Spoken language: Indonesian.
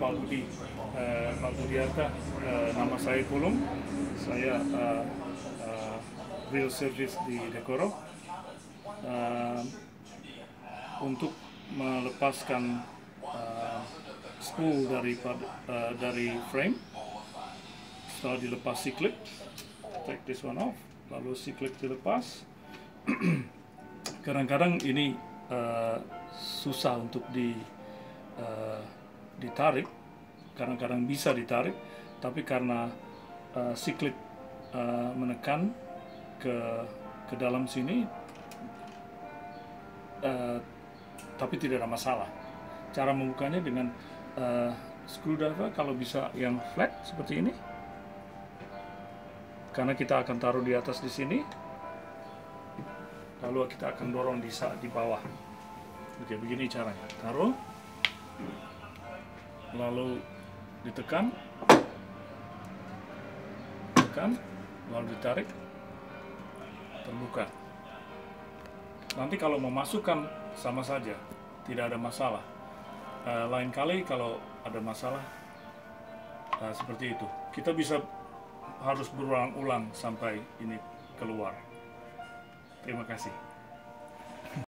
Pak Budi, Pak Budiarta. Nama saya Pulung, saya real service di Dekorok. Untuk melepaskan spool dari frame, setelah dilepas C-clip, take this one off, lalu C-clip dilepas. Kadang-kadang ini susah untuk ditarik, kadang-kadang bisa ditarik, tapi karena C-clip menekan ke dalam sini, tapi tidak ada masalah. Cara membukanya dengan screwdriver, kalau bisa yang flat seperti ini, karena kita akan taruh di atas di sini, lalu kita akan dorong di bawah. Oke, begini caranya. Taruh, lalu ditekan, tekan, lalu ditarik, terbuka. Nanti kalau memasukkan sama saja, tidak ada masalah. Lain kali kalau ada masalah seperti itu, kita harus berulang-ulang sampai ini keluar. Terima kasih.